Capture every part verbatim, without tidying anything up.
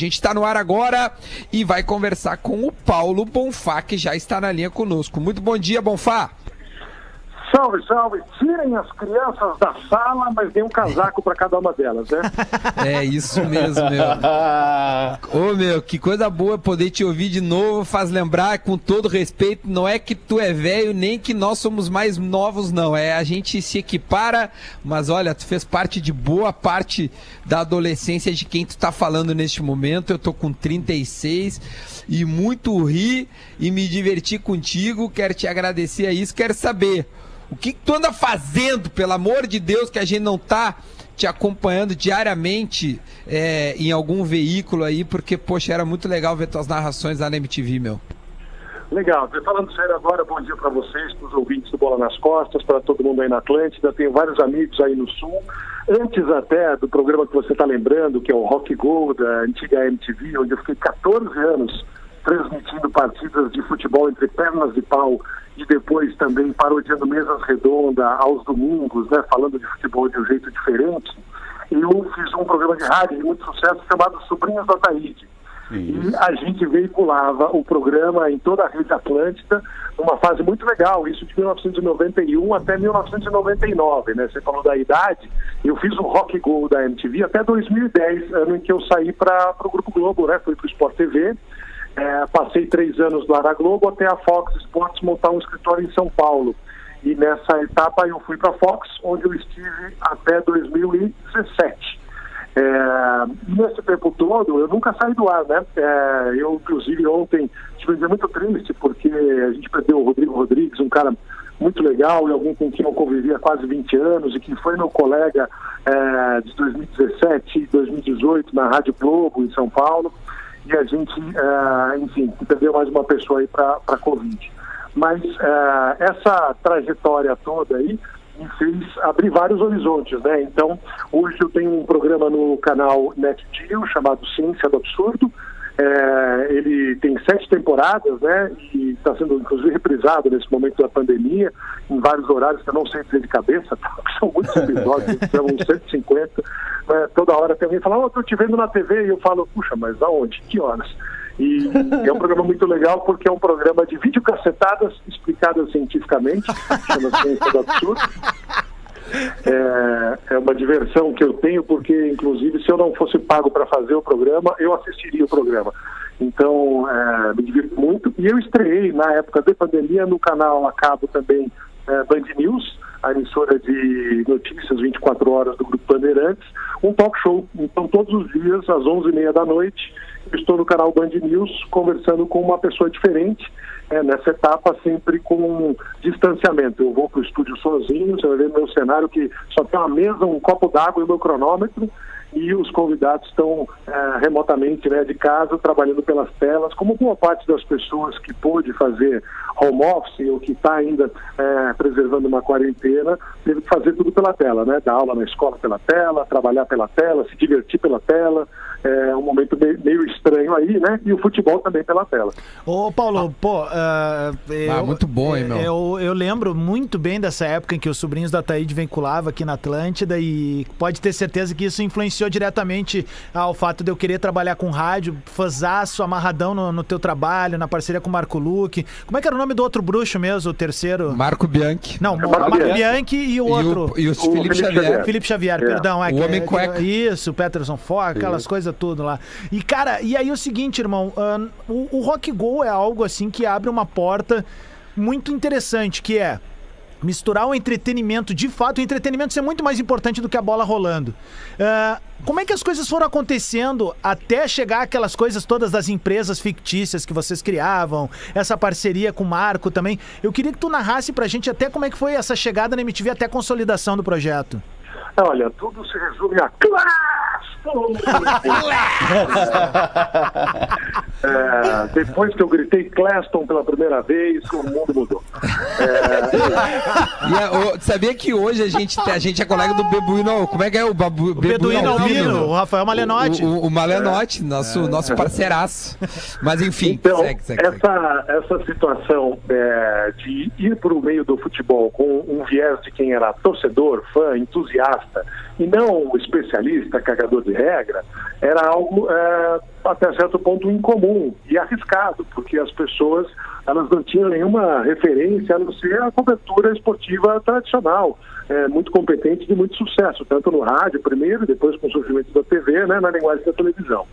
A gente está no ar agora e vai conversar com o Paulo Bonfá, que já está na linha conosco. Muito bom dia, Bonfá. Salve, salve. Tirem as crianças da sala, mas dêem um casaco para cada uma delas, né? É isso mesmo, meu. Ô, meu, que coisa boa poder te ouvir de novo. Faz lembrar, com todo respeito, não é que tu é velho, nem que nós somos mais novos, não. É, a gente se equipara, mas olha, tu fez parte de boa parte da adolescência de quem tu tá falando neste momento. Eu tô com trinta e seis e muito ri e me diverti contigo. Quero te agradecer a isso. Quero saber o que, que tu anda fazendo, pelo amor de Deus, que a gente não tá te acompanhando diariamente é, em algum veículo aí, porque, poxa, era muito legal ver tuas narrações lá na M T V, meu. Legal, falando sério agora, bom dia para vocês, para os ouvintes do Bola nas Costas, para todo mundo aí na Atlântida, tenho vários amigos aí no Sul, antes até do programa que você está lembrando, que é o Rock Gol, da antiga M T V, onde eu fiquei quatorze anos transmitindo partidas de futebol entre pernas de pau e depois também parodiando mesas redondas aos domingos, né, falando de futebol de um jeito diferente. E eu fiz um programa de rádio de muito sucesso chamado Sobrinhas da Taíde. E a gente veiculava o programa em toda a rede Atlântida, numa fase muito legal, isso de mil novecentos e noventa e um até mil novecentos e noventa e nove, né? Você falou da idade, eu fiz o Rock Gol da M T V até dois mil e dez, ano em que eu saí para o Grupo Globo, né? Fui para o Sport T V, é, passei três anos lá na Globo até a Fox Sports montar um escritório em São Paulo. E nessa etapa eu fui para a Fox, onde eu estive até dois mil e dezessete. É, nesse tempo todo eu nunca saí do ar, né? É, eu inclusive ontem tive um dia muito triste porque a gente perdeu o Rodrigo Rodrigues, um cara muito legal e alguém com quem eu convivi há quase vinte anos e que foi meu colega é, de dois mil e dezessete, dois mil e dezoito na Rádio Globo em São Paulo, e a gente, é, enfim, perdeu mais uma pessoa aí para a Covid. Mas é, essa trajetória toda aí me fez abrir vários horizontes, né? Então, hoje eu tenho um programa no canal NetGeo chamado Ciência do Absurdo. É, ele tem sete temporadas, né? E está sendo, inclusive, reprisado nesse momento da pandemia, em vários horários que eu não sei dizer de cabeça, porque são muitos episódios, são cento e cinquenta. Né? Toda hora tem alguém que fala, oh, estou te vendo na T V, e eu falo, puxa, mas aonde? Que horas? E é um programa muito legal porque é um programa de videocassetadas explicadas cientificamente, chama Ciência do Absurdo. É, é uma diversão que eu tenho porque, inclusive, se eu não fosse pago para fazer o programa, eu assistiria o programa. Então, é, me divirto muito. E eu estreiei, na época da pandemia, no canal a cabo também é, Band News, a emissora de notícias vinte e quatro horas do Grupo Bandeirantes, um talk show. Então, todos os dias, às onze e meia da noite, eu estou no canal Band News conversando com uma pessoa diferente, é, nessa etapa sempre com um distanciamento. Eu vou para o estúdio sozinho, você vai ver meu cenário que só tem uma mesa, um copo d'água e meu cronômetro, e os convidados estão é, remotamente, né, de casa, trabalhando pelas telas, como boa parte das pessoas que pôde fazer home office ou que está ainda é, preservando uma quarentena, teve que fazer tudo pela tela, né? Dar aula na escola pela tela, trabalhar pela tela, se divertir pela tela, é um momento meio estranho aí, né? E o futebol também pela tela. Ô Paulo, ah. pô... Uh, eu, ah, muito bom, hein, meu? Eu, eu lembro muito bem dessa época em que os Sobrinhos da Taíde vinculava aqui na Atlântida, e pode ter certeza que isso influenciou diretamente ao fato de eu querer trabalhar com rádio, fãzaço, amarradão no, no teu trabalho, na parceria com o Marco Luque. Como é que era o nome do outro bruxo mesmo, o terceiro? Marco Bianchi. Não, é Marco, Marco Bianchi. Bianchi e o outro. E o, e o, o Felipe, Felipe Xavier. Xavier. Felipe Xavier, é. perdão. É, o homem é, cueca. Isso, Peterson Foca, aquelas coisas tudo lá. E cara, e aí é o seguinte, irmão, um, o, o Rock Go é algo assim que abre uma porta muito interessante, que é misturar o entretenimento, de fato, o entretenimento ser muito mais importante do que a bola rolando. Uh, como é que as coisas foram acontecendo até chegar aquelas coisas todas das empresas fictícias que vocês criavam, essa parceria com o Marco também? Eu queria que tu narrasse pra gente até como é que foi essa chegada na M T V até a consolidação do projeto. Olha, tudo se resume a Claston! É, depois que eu gritei Claston pela primeira vez, o mundo mudou. É... E a, o, sabia que hoje a gente, a gente é colega do Beduíno, como é que é o Babu, Beduíno Alvino, o Rafael Malenotti. O, o, o Malenotti, é, nosso, é, nosso parceiraço. Mas enfim, então, segue, segue, segue. Essa, essa situação é, de ir para o meio do futebol com um viés de quem era torcedor, fã, entusiasta, e não especialista, cagador de regra, era algo é, até certo ponto incomum e arriscado, porque as pessoas elas não tinham nenhuma referência a não ser a cobertura esportiva tradicional, é, muito competente, de muito sucesso, tanto no rádio primeiro, depois com o surgimento da T V, né, na linguagem da televisão.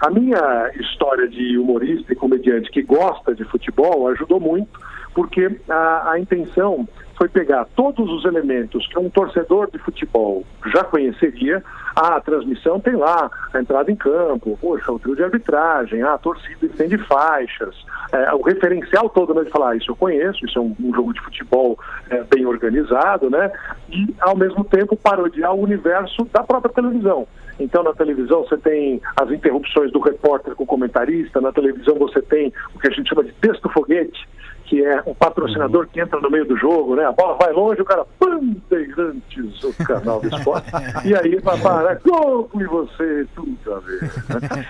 A minha história de humorista e comediante que gosta de futebol ajudou muito, porque a, a intenção foi pegar todos os elementos que um torcedor de futebol já conheceria. Ah, a transmissão tem lá, a entrada em campo, poxa, o trio de arbitragem, ah, a torcida estende faixas, é, o referencial todo, né, de falar, isso eu conheço, isso é um, um jogo de futebol é, bem organizado, né? E, ao mesmo tempo, parodiar o universo da própria televisão. Então, na televisão você tem as interrupções do repórter com o comentarista, na televisão você tem o que a gente chama de texto-foguete, que é um patrocinador que entra no meio do jogo, né? A bola vai longe, o cara, Bandeirantes, o canal do esporte, e aí vai para Globo e você, tudo a ver, né?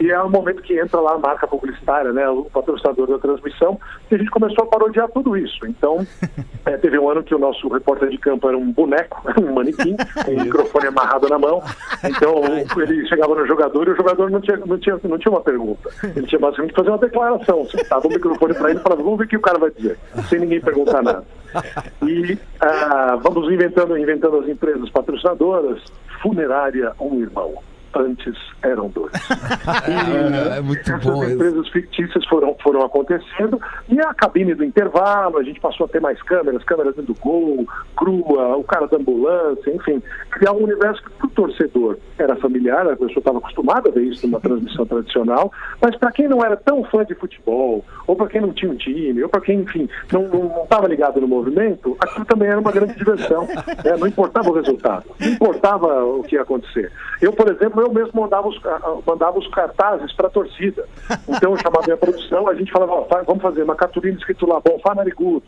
E, e é o momento que entra lá a marca publicitária, né? O patrocinador da transmissão, e a gente começou a parodiar tudo isso. Então, é, teve um ano que o nosso repórter de campo era um boneco, um manequim, com um microfone amarrado na mão, então ele chegava no jogador e o jogador não tinha, não tinha, não tinha uma pergunta, ele tinha basicamente que fazer uma declaração, você dava o microfone para ele e falava, vamos ver o que o cara vai dizer, sem ninguém perguntar nada. E ah, vamos inventando, inventando as empresas patrocinadoras. Funerária Um Irmão, antes eram dois. E é muito essas bom empresas isso. fictícias foram, foram acontecendo, e a cabine do intervalo, a gente passou a ter mais câmeras, câmeras dentro do gol, crua, o cara da ambulância, enfim, criar um universo que para o torcedor era familiar, a pessoa estava acostumada a ver isso numa transmissão tradicional, mas para quem não era tão fã de futebol, ou para quem não tinha um time, ou para quem, enfim, não estava ligado no movimento, aquilo também era uma grande diversão, né? Não importava o resultado, não importava o que ia acontecer. Eu, por exemplo, eu mesmo mandava os, mandava os cartazes para a torcida. Então eu chamava minha produção, a gente falava, ó, vamos fazer uma cartolina escrito lá, Bonfá narigudo,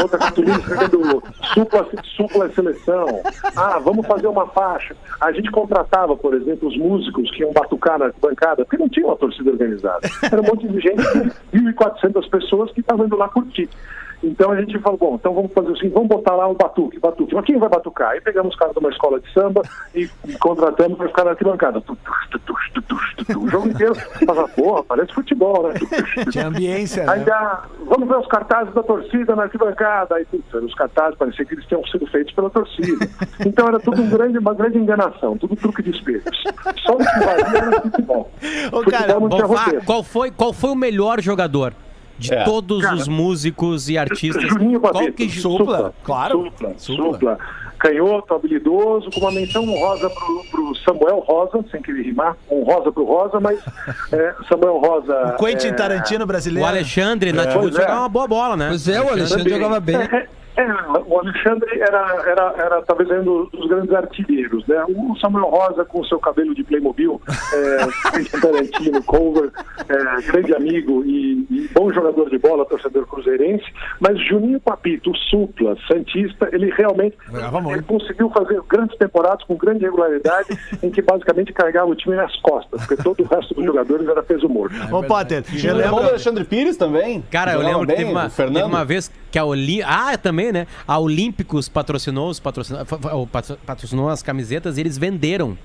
outra cartolina escrito Supla, Supla seleção, ah, vamos fazer uma faixa. A gente contratava, por exemplo, os músicos que iam batucar na bancada, porque não tinha uma torcida organizada, era um monte de gente, mil e quatrocentas pessoas que estavam indo lá curtir. Então a gente falou, bom, então vamos fazer assim, vamos botar lá um batuque, batuque, mas quem vai batucar? Aí pegamos os caras de uma escola de samba e, e contratamos para ficar na arquibancada. O jogo inteiro, mas, porra, parece futebol, né? Tinha ambiência, aí, né? Ah, vamos ver os cartazes da torcida na arquibancada. Aí, putz, os cartazes pareciam que eles tinham sido feitos pela torcida. Então era tudo um grande, uma grande enganação, tudo truque de espelhos. Só o que valia era futebol. Ô, futebol cara, não tinha roteiro. Qual foi, qual foi o melhor jogador? De é. todos cara, os músicos e artistas. Juninho Papito, que... Supla, Supla, claro. Supla, Supla. Supla. Canhoto, habilidoso, com uma menção honrosa pro, pro Samuel Rosa, sem querer rimar, honrosa pro Rosa, mas é, Samuel Rosa... O Quentin é... Tarantino brasileiro. O Alexandre, é. nativo, jogava é. uma boa bola, né? Pois é, o Alexandre jogava bem. É, é, o Alexandre era, era, era talvez um dos grandes artilheiros, né? O Samuel Rosa com o seu cabelo de Playmobil, é, Quentin Tarantino, cover, é, grande amigo e, e bom jogador de bola, torcedor cruzeirense, mas Juninho Papito, o Supla, santista, ele realmente ele conseguiu fazer grandes temporadas com grande regularidade, em que basicamente carregava o time nas costas, porque todo o resto dos jogadores era peso morto. É, Ô, Potter, eu lembro do Alexandre Pires também. Cara, eu lembro bem, que teve uma, teve uma vez que a Oli... Ah, também, né? A Olímpicos patrocinou, os patrocinou, patrocinou as camisetas e eles venderam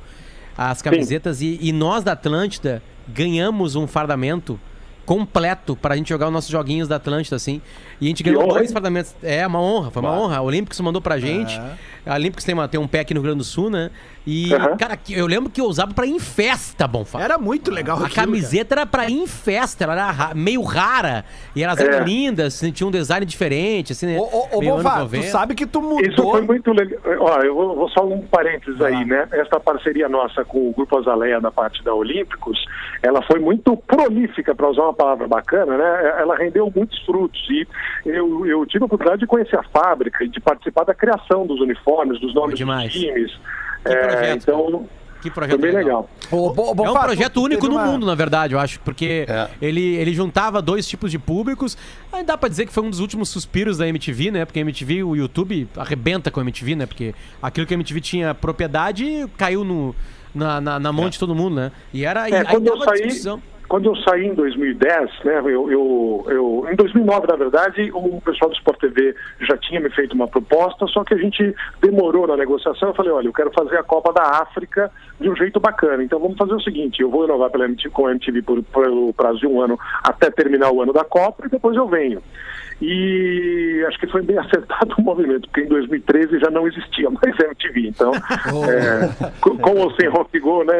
as camisetas e, e nós da Atlântida ganhamos um fardamento completo pra gente jogar os nossos joguinhos da Atlântida, assim. E a gente ganhou dois fardamentos. É, uma honra, foi uma bah. honra. A Olímpicos mandou pra gente. Uhum. A Olímpicos tem, uma, tem um pé aqui no Rio Grande do Sul, né? E, uhum. cara, eu lembro que eu usava pra ir em festa, Bonfá. Era muito legal. A aquilo, camiseta cara. era pra ir em festa, ela era ra meio rara. E elas é. eram lindas, assim, tinha um design diferente, assim. Ô, ô, ô Bonfá, tu sabe que tu mudou. Isso foi muito legal. Ó, eu vou, vou só um parênteses ah. aí, né? Esta parceria nossa com o Grupo Azaleia na parte da Olímpicos, ela foi muito prolífica, pra usar uma palavra bacana, né? Ela rendeu muitos frutos e eu, eu tive a oportunidade de conhecer a fábrica e de participar da criação dos uniformes, dos nomes dos times. Que é, projeto, então, que projeto foi bem legal. legal. O, o, o, é um projeto único no uma... mundo, na verdade, eu acho, porque é. ele, ele juntava dois tipos de públicos. Aí dá pra dizer que foi um dos últimos suspiros da M T V, né? Porque a M T V, o YouTube, arrebenta com a M T V, né? Porque aquilo que a M T V tinha propriedade caiu no, na, na, na mão é. de todo mundo, né? E era é, e, aí dava discussão. Saí... Quando eu saí em dois mil e dez, né, eu, eu, eu, em dois mil e nove, na verdade, o pessoal do Sport T V já tinha me feito uma proposta, só que a gente demorou na negociação. Eu falei, olha, eu quero fazer a Copa da África de um jeito bacana, então vamos fazer o seguinte, eu vou renovar pela M T V, com a M T V por, pelo prazo de um ano, até terminar o ano da Copa, e depois eu venho. E acho que foi bem acertado o movimento, porque em dois mil e treze já não existia mais M T V, então oh. é, com, com ou sem Rock Gol, né,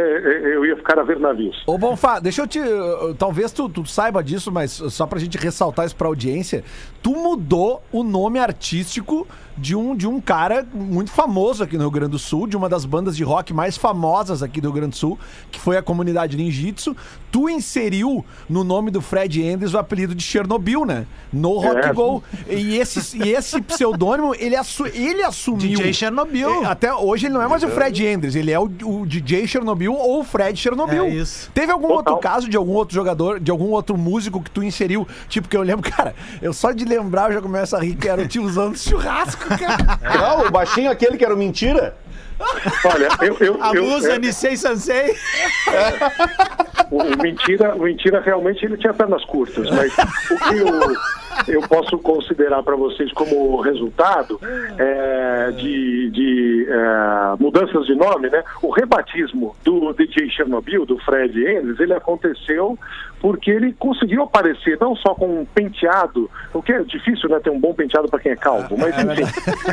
eu ia ficar a ver navios. Ô Bonfá, deixa eu te, talvez tu, tu saiba disso, mas só pra gente ressaltar isso pra audiência, tu mudou o nome artístico de um, de um cara muito famoso aqui no Rio Grande do Sul, de uma das bandas de rock mais famosas aqui do Rio Grande do Sul, que foi a comunidade Ninjitsu. Tu inseriu no nome do Fred Anders o apelido de Chernobyl, né? No Rock é. Gol. E esse, e esse pseudônimo, ele, assu, ele assumiu... D J Chernobyl. Até hoje ele não é mais o Fred Anders, ele é o, o D J Chernobyl ou o Fred Chernobyl. É isso. Teve algum Total. outro caso de algum outro jogador, de algum outro músico que tu inseriu? Tipo, que eu lembro, cara, eu só de lembrar eu já começo a rir, que era o tiozão do churrasco. Não, o baixinho aquele que era o Mentira. Olha, eu... eu a eu, musa, Nisei Sansei. O Mentira, o Mentira realmente ele tinha pernas curtas, mas o que eu, eu posso considerar para vocês como resultado é, de, de é, mudanças de nome, né? O rebatismo do D J Chernobyl, do Fred Anders, ele aconteceu porque ele conseguiu aparecer não só com um penteado, o que é difícil, né, ter um bom penteado para quem é calvo, mas enfim,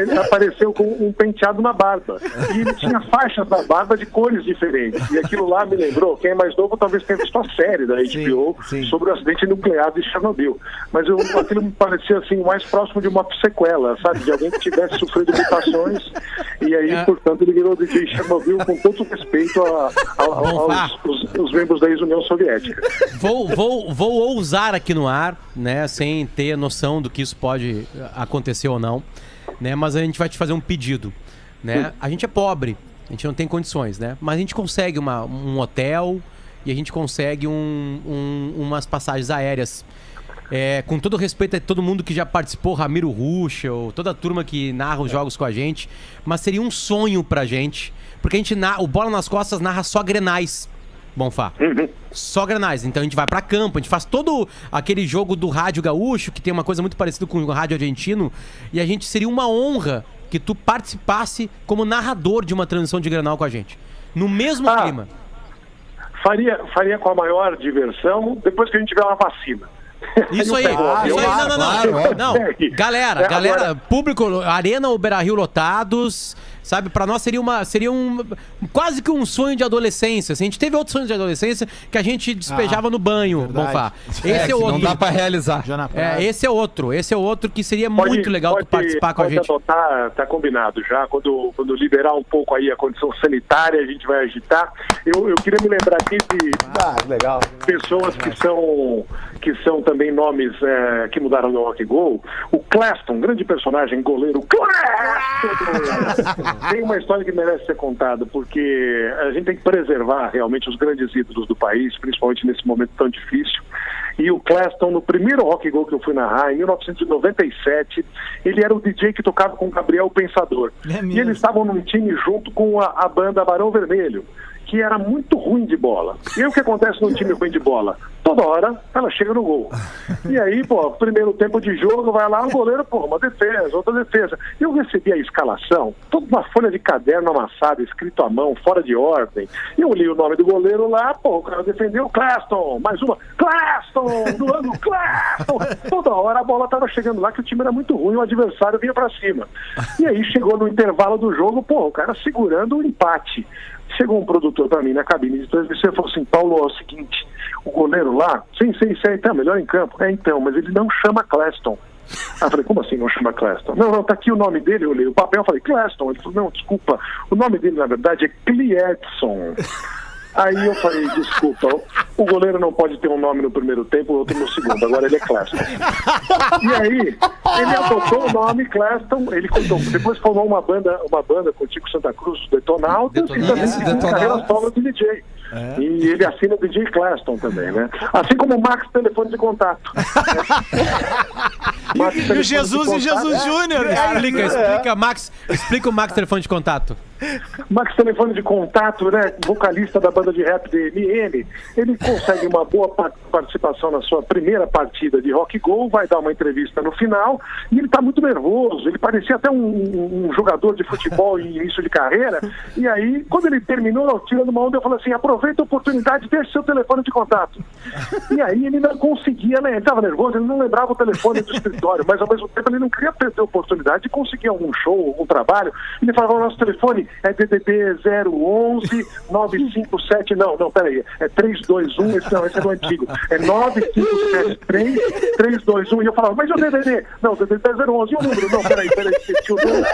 ele apareceu com um penteado na barba, e ele tinha faixas na barba de cores diferentes, e aquilo lá me lembrou, quem é mais novo talvez tenha visto a série da H B O sim, sim. sobre o acidente nuclear de Chernobyl, mas eu, aquilo me parecia assim, mais próximo de uma sequela, sabe, de alguém que tivesse sofrido mutações, e aí, é. portanto, ele virou de Chernobyl com todo respeito a, a, a, aos os, os membros da ex-União Soviética. Vou Vou, vou ousar aqui no ar, né, sem ter noção do que isso pode acontecer ou não, né, mas a gente vai te fazer um pedido, né? A gente é pobre, a gente não tem condições, né, mas a gente consegue uma, um hotel e a gente consegue um, um, umas passagens aéreas. É, com todo respeito a todo mundo que já participou, Ramiro Ruschel, toda a turma que narra os jogos com a gente, mas seria um sonho pra gente, porque a gente narra, o Bola nas Costas narra só grenais. Bonfá, uhum. só granais. Então a gente vai pra campo, a gente faz todo aquele jogo do rádio gaúcho, que tem uma coisa muito parecida com o rádio argentino, e a gente seria uma honra que tu participasse como narrador de uma transmissão de granal com a gente, no mesmo ah, clima. Faria, faria com a maior diversão, depois que a gente tiver uma vacina. Isso aí, ah, isso aí, não, não, não, não. não. Galera, galera, público, Arena ou Beira-Rio lotados, sabe? Pra nós seria uma, seria um quase que um sonho de adolescência. Assim. A gente teve outros sonhos de adolescência que a gente despejava ah, no banho, Bonfá. Esse é, é outro. Não dá pra realizar. É, esse é outro, esse é outro que seria pode, muito legal pode, participar com a gente. Adotar, tá combinado já. Quando, quando liberar um pouco aí a condição sanitária, a gente vai agitar. Eu, eu queria me lembrar aqui de ah, legal. pessoas que são, que são também nomes é, que mudaram no Rock Gol. O Claston, grande personagem, goleiro Claston, tem uma história que merece ser contada, porque a gente tem que preservar realmente os grandes ídolos do país, principalmente nesse momento tão difícil. E o Claston, no primeiro Rock Gol que eu fui narrar, em mil novecentos e noventa e sete, ele era o D J que tocava com o Gabriel Pensador. É e eles estavam num time junto com a, a banda Barão Vermelho, que era muito ruim de bola. E aí, o que acontece num time ruim de bola? Toda hora, ela chega no gol. E aí, pô, primeiro tempo de jogo, vai lá, o goleiro, pô, uma defesa, outra defesa. Eu recebi a escalação, toda uma folha de caderno amassada, escrito à mão, fora de ordem. Eu li o nome do goleiro lá, pô, o cara defendeu, Claston, mais uma, Claston, do ano, Claston. Toda hora a bola tava chegando lá, que o time era muito ruim, o adversário vinha pra cima. E aí, chegou no intervalo do jogo, pô, o cara segurando o empate. Chegou um produtor pra mim na cabine de transmissão e falou assim, Paulo, é o seguinte, o goleiro lá, sim, sim, sim, tá melhor em campo. É, então, mas ele não chama Claston. Ah, eu falei, como assim não chama Claston? Não, não, tá aqui o nome dele, eu olhei o papel, eu falei, Claston. Ele falou, não, desculpa, o nome dele na verdade é Cleedson. Aí eu falei, desculpa, o goleiro não pode ter um nome no primeiro tempo, outro no segundo, agora ele é Claston. E aí, ele adotou o nome Claston, ele contou, depois formou uma banda, uma banda com o Tico Santa Cruz, Detonautas, Detonautas, e também é, seguiu a carreira solo de D J. É. E ele assina o D J Claston também, né? Assim como o Max Telefone de Contato. Max, e o Jesus e Jesus Júnior. É, explica, explica, Max, explica o Max Telefone de Contato. Max Telefone de Contato, né, vocalista da banda de rap D M N, ele consegue uma boa participação na sua primeira partida de Rock Gol, vai dar uma entrevista no final, e ele está muito nervoso, ele parecia até um, um jogador de futebol em início de carreira, e aí, quando ele terminou tirando uma onda, eu falei assim, aproveita a oportunidade, deixa seu telefone de contato. E aí ele não conseguia, né, ele estava nervoso, ele não lembrava o telefone do escritório, mas ao mesmo tempo ele não queria perder a oportunidade de conseguir algum show, algum trabalho, ele falava, o nosso telefone é D D D zero um um nove cinco sete, não, não, peraí, é três dois um, esse não, esse é do antigo, é nove cinco sete três, três dois um, e eu falava, mas o D D D, não, D D D é zero um um, e o número, não, peraí, peraí, esqueci o número.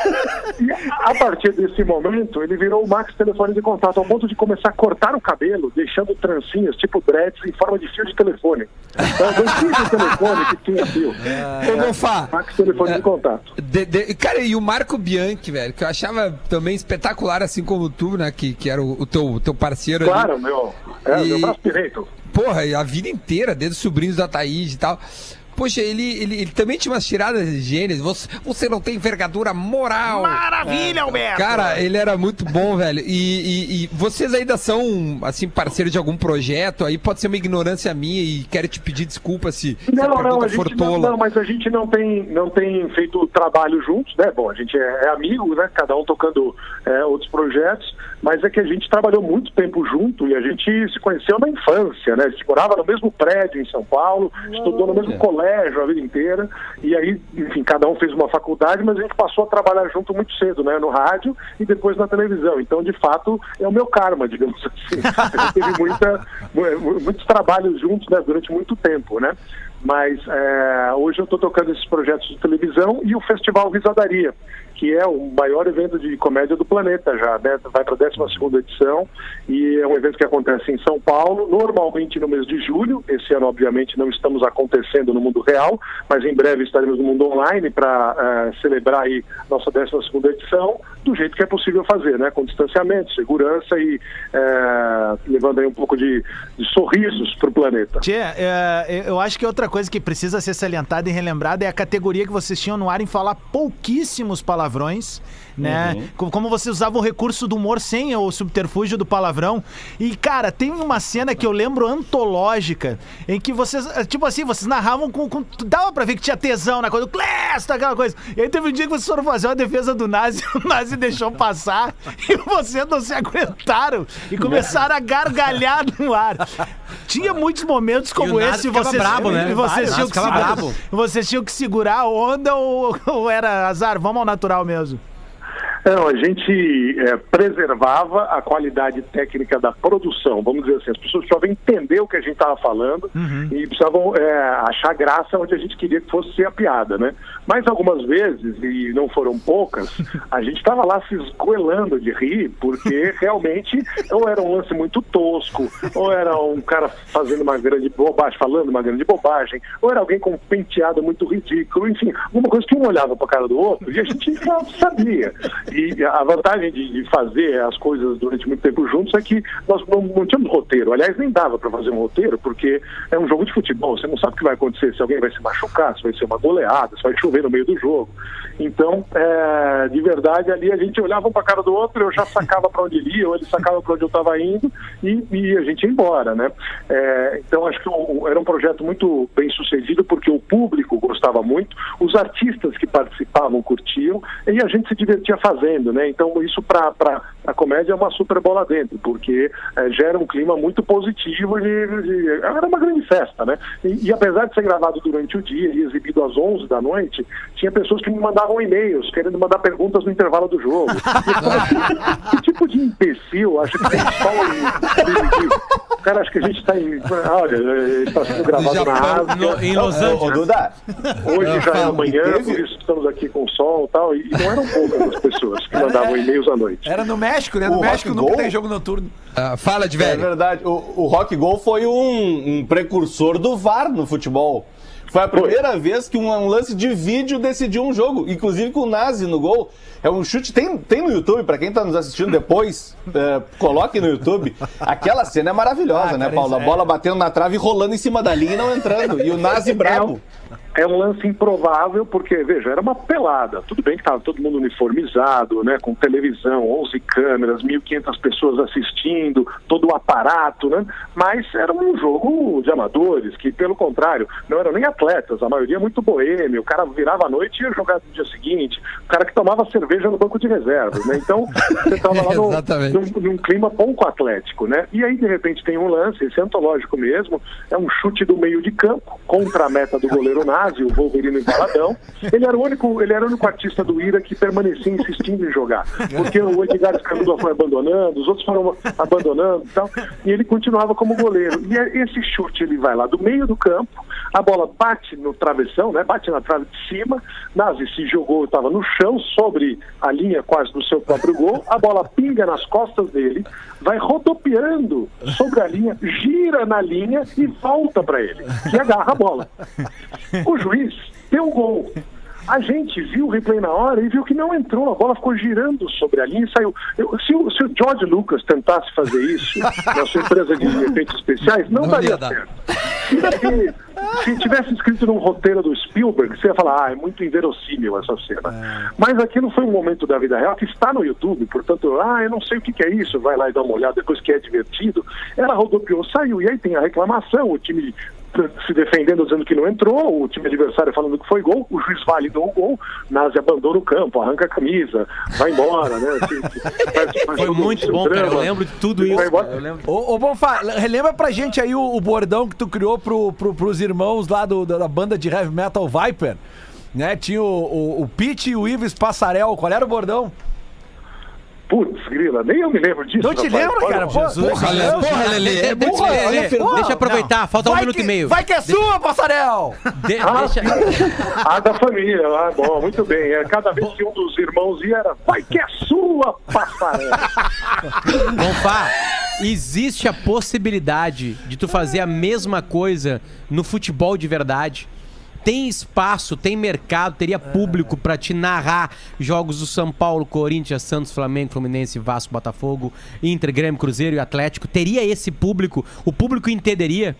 E a partir desse momento, ele virou o Max Telefone de Contato, ao ponto de começar a cortar o cabelo, deixando trancinhas, tipo dreads, em forma de fio de telefone. Então, eu fiz o telefone que tinha fio. É, é, Bonfá, Max Telefone é, de Contato. De, de, cara, e o Marco Bianchi, velho, que eu achava também espetacular, assim como tu, né, que, que era o, o teu, teu parceiro. Claro, ali. meu, é, e, meu braço direito. Porra, a vida inteira, desde os Sobrinhos da Taíde e tal. Poxa, ele, ele, ele também tinha umas tiradas de gênio. Você, você não tem envergadura moral. Maravilha, Alberto! Cara, ele era muito bom, velho. E, e, e vocês ainda são, assim, parceiros de algum projeto? Aí pode ser uma ignorância minha e quero te pedir desculpa se, se não, a pergunta não, a for gente tola. Não, não, mas a gente não tem, não tem feito trabalho juntos, né? Bom, a gente é, é amigo, né? Cada um tocando é, outros projetos. Mas é que a gente trabalhou muito tempo junto e a gente se conheceu na infância, né? A gente morava no mesmo prédio em São Paulo, estudou no mesmo é. colégio a vida inteira, e aí, enfim, cada um fez uma faculdade, mas a gente passou a trabalhar junto muito cedo, né, no rádio e depois na televisão, então, de fato, é o meu karma, digamos assim, a gente teve muita, muitos trabalhos juntos, né, durante muito tempo, né, mas é, hoje eu estou tocando esses projetos de televisão e o Festival Risadaria, que é o maior evento de comédia do planeta já, né? Vai para a décima segunda edição e é um evento que acontece em São Paulo, normalmente no mês de julho. Esse ano, obviamente, não estamos acontecendo no mundo real, mas em breve estaremos no mundo online para uh, celebrar aí nossa décima segunda edição do jeito que é possível fazer, né? Com distanciamento, segurança e uh, levando aí um pouco de, de sorrisos para o planeta. Tchê, é, eu acho que outra coisa que precisa ser salientada e relembrada é a categoria que vocês tinham no ar em falar pouquíssimos palavrões. Palavrões, né? Uhum. Como você usava o recurso do humor sem o subterfúgio do palavrão. E, cara, tem uma cena que eu lembro antológica, em que vocês, tipo assim, vocês narravam com... com dava pra ver que tinha tesão na coisa, o Claston, aquela coisa. E aí teve um dia que vocês foram fazer uma defesa do Nasi, o Nasi deixou passar, e vocês não se aguentaram e começaram a gargalhar no ar. Tinha muitos momentos como esse, e vocês, brabo, né? Vocês, tinham que segurar, vocês tinham que segurar a onda ou, ou era azar, vamos ao natural mesmo. Não, a gente é, preservava a qualidade técnica da produção, vamos dizer assim, as pessoas precisavam entender o que a gente estava falando, uhum, e precisavam é, achar graça onde a gente queria que fosse ser a piada, né? Mas algumas vezes, e não foram poucas, a gente estava lá se esgoelando de rir, porque realmente ou era um lance muito tosco, ou era um cara fazendo uma grande bobagem, falando uma grande bobagem, ou era alguém com um penteado muito ridículo, enfim, alguma coisa que um olhava para a cara do outro e a gente já sabia. E a vantagem de fazer as coisas durante muito tempo juntos é que nós não, não tínhamos roteiro. Aliás, nem dava para fazer um roteiro, porque é um jogo de futebol, você não sabe o que vai acontecer, se alguém vai se machucar, se vai ser uma goleada, se vai chover no meio do jogo. Então, é, de verdade, ali a gente olhava um para a cara do outro, eu já sacava para onde ele ia, ou ele sacava para onde eu estava indo, e, e a gente ia embora, né? É, então, acho que o, era um projeto muito bem sucedido, porque o público gostava muito, os artistas que participavam curtiam, e a gente se divertia fazendo, né? Então, isso para a comédia é uma super bola dentro, porque é, gera um clima muito positivo, de, de, era uma grande festa, né? E, e apesar de ser gravado durante o dia e exibido às onze da noite, tinha pessoas que me mandavam e-mails, querendo mandar perguntas no intervalo do jogo. Que tipo de imbecil, acho que tem só um... Cara, acho que a gente tá em... Olha, está sendo gravado na Ásia. Em Los Angeles. Hoje já é amanhã, por isso estamos aqui com o sol e tal, e não eram poucas as pessoas que mandavam e-mails à noite. Era no México, né? No México nunca tem jogo noturno. Ah, fala de velho. É verdade, o, o Rock Gol foi um, um precursor do V A R no futebol. Foi a primeira Foi. vez que um, um lance de vídeo decidiu um jogo, inclusive com o Nasi no gol. É um chute, tem, tem no YouTube, pra quem tá nos assistindo depois, é, coloque no YouTube. Aquela cena é maravilhosa, ah, né, Paulo? É. A bola batendo na trave e rolando em cima da linha e não entrando. E o Nasi brabo. é um lance improvável, porque, veja, era uma pelada. Tudo bem que estava todo mundo uniformizado, né, com televisão, onze câmeras, mil e quinhentas pessoas assistindo, todo o aparato, né, mas era um jogo de amadores, que, pelo contrário, não eram nem atletas, a maioria muito boêmio, o cara virava à noite e ia jogar no dia seguinte, o cara que tomava cerveja no banco de reservas, né, então você estava lá no, num, num clima pouco atlético, né, e aí, de repente, tem um lance, esse é antológico mesmo, é um chute do meio de campo, contra a meta do goleiro Nasi, o Wolverino embaladão. Ele era o único, ele era o único artista do Ira que permanecia insistindo em jogar, porque o Edgar Escandula foi abandonando, os outros foram abandonando e tal, e ele continuava como goleiro. E esse chute, ele vai lá do meio do campo, a bola bate no travessão, né? Bate na trave de cima, Nasi se jogou, estava no chão, sobre a linha quase do seu próprio gol, a bola pinga nas costas dele, vai rodopiando sobre a linha, gira na linha e volta para ele, que agarra a bola. O juiz deu o gol. A gente viu o replay na hora e viu que não entrou, a bola ficou girando sobre a linha e saiu. Eu, se, o, se o George Lucas tentasse fazer isso na sua empresa de efeitos especiais, não, não daria certo. E daí, se tivesse escrito num roteiro do Spielberg, você ia falar, ah, é muito inverossímil essa cena. É. Mas aquilo foi um momento da vida real que está no YouTube, portanto, ah, eu não sei o que, que é isso, vai lá e dá uma olhada depois que é divertido. Ela rodopiou, saiu, e aí tem a reclamação, o time se defendendo, dizendo que não entrou, o time adversário falando que foi gol, o juiz validou o gol, Nasi abandona o campo, arranca a camisa, vai embora, né? Assim, faz, faz foi muito bom, drama, cara, eu lembro de tudo isso. Ô, ô Bonfá, relembra pra gente aí o, o bordão que tu criou pro, pro, pros irmãos lá do, da banda de heavy metal Viper, né? Tinha o, o, o Pete e o Ives Passarel, qual era o bordão? Putz, grila, nem eu me lembro disso. Não te lembro, cara. Porra, porra, Lelê. Deixa eu aproveitar, falta um minuto e meio. Vai que é sua, Passarel! Ah, da família lá, bom, muito bem. Cada vez que um dos irmãos ia era, vai que é sua, Passarel! Bonfá, existe a possibilidade de tu fazer a mesma coisa no futebol de verdade? Tem espaço, tem mercado, teria público pra te narrar jogos do São Paulo, Corinthians, Santos, Flamengo, Fluminense, Vasco, Botafogo, Inter, Grêmio, Cruzeiro e Atlético. Teria esse público? O público entenderia?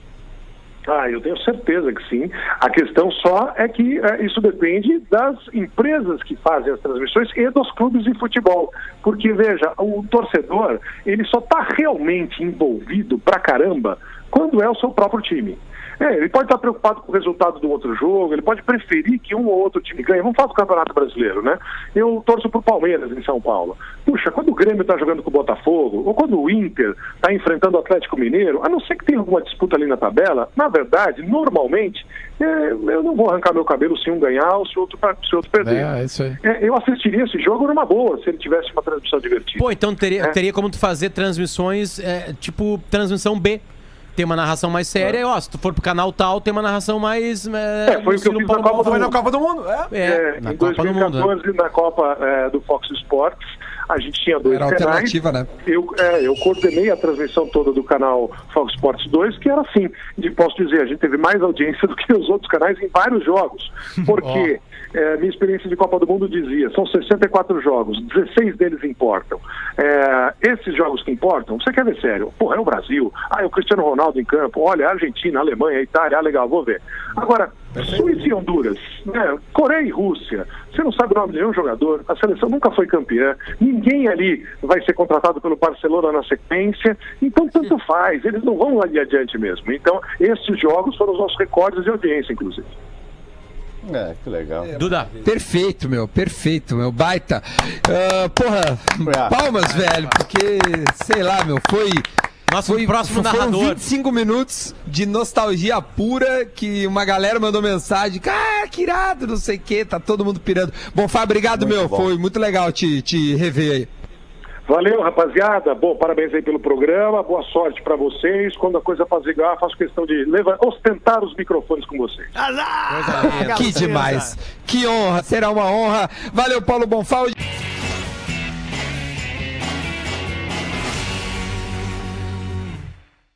Ah, eu tenho certeza que sim. A questão só é que é, isso depende das empresas que fazem as transmissões e dos clubes de futebol. Porque, veja, o torcedor, ele só tá realmente envolvido pra caramba quando é o seu próprio time. É, ele pode estar preocupado com o resultado do outro jogo, ele pode preferir que um ou outro time ganhe. Vamos falar do Campeonato Brasileiro, né? Eu torço pro Palmeiras em São Paulo. Puxa, quando o Grêmio tá jogando com o Botafogo, ou quando o Inter tá enfrentando o Atlético Mineiro, a não ser que tenha alguma disputa ali na tabela, na verdade, normalmente, é, eu não vou arrancar meu cabelo se um ganhar ou se o outro, se outro perder. É, é isso aí. É, eu assistiria esse jogo numa boa, se ele tivesse uma transmissão divertida. Pô, então teria, é. teria como tu fazer transmissões, é, tipo, transmissão B. Tem uma narração mais séria, é. e, ó, se tu for pro canal tal, tem uma narração mais... É, é foi o que eu fiz na Copa, do... na Copa do Mundo. É, é, é na em Copa dois mil e quatorze, do mundo, né? Na Copa é, do Fox Sports, a gente tinha dois era canais. Alternativa, né? Eu, é, eu coordenei a transmissão toda do canal Fox Sports dois, que era assim, de, posso dizer, a gente teve mais audiência do que os outros canais em vários jogos, porque... oh. É, minha experiência de Copa do Mundo dizia, são sessenta e quatro jogos, dezesseis deles importam. É, esses jogos que importam, você quer ver sério? Pô, é o Brasil, ah, é o Cristiano Ronaldo em campo, olha, a Argentina, a Alemanha, a Itália, ah, legal, vou ver. Agora, Suíça e Honduras, né? Coreia e Rússia, você não sabe o nome de nenhum jogador, a seleção nunca foi campeã, ninguém ali vai ser contratado pelo Barcelona na sequência, então tanto faz, eles não vão ali adiante mesmo. Então, esses jogos foram os nossos recordes de audiência, inclusive. É, que legal. Duda. Perfeito, meu. Perfeito, meu. Baita. Uh, porra, palmas, velho, porque, sei lá, meu, foi... Nosso foi, próximo narrador. Foram vinte e cinco minutos de nostalgia pura, que uma galera mandou mensagem, ah, que irado, não sei o que, tá todo mundo pirando. Bonfá, obrigado, muito meu. Bom. Foi muito legal te, te rever aí. Valeu, rapaziada. Bom, parabéns aí pelo programa. Boa sorte pra vocês. Quando a coisa faz ligar, faço questão de levar, ostentar os microfones com vocês. Azar! Que demais. Que honra. Será uma honra. Valeu, Paulo Bonfá.